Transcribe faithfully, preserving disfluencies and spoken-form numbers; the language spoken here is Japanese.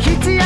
必要